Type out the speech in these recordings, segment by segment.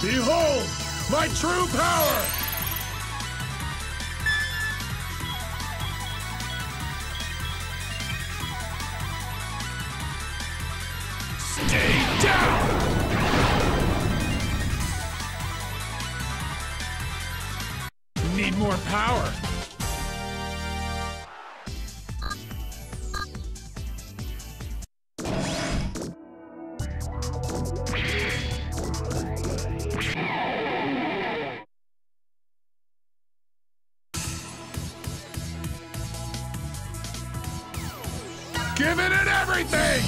Behold, my true power! Stay down! Need more power! Give it in everything!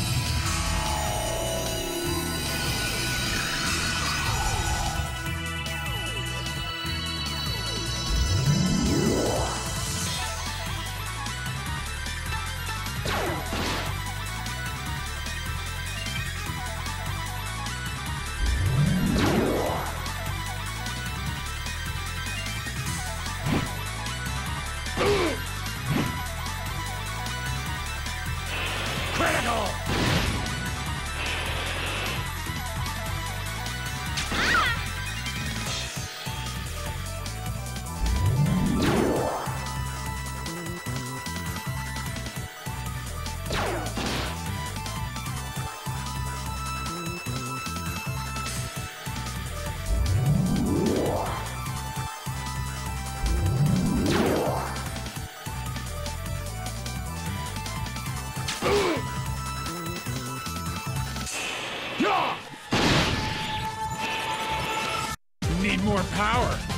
Need more power.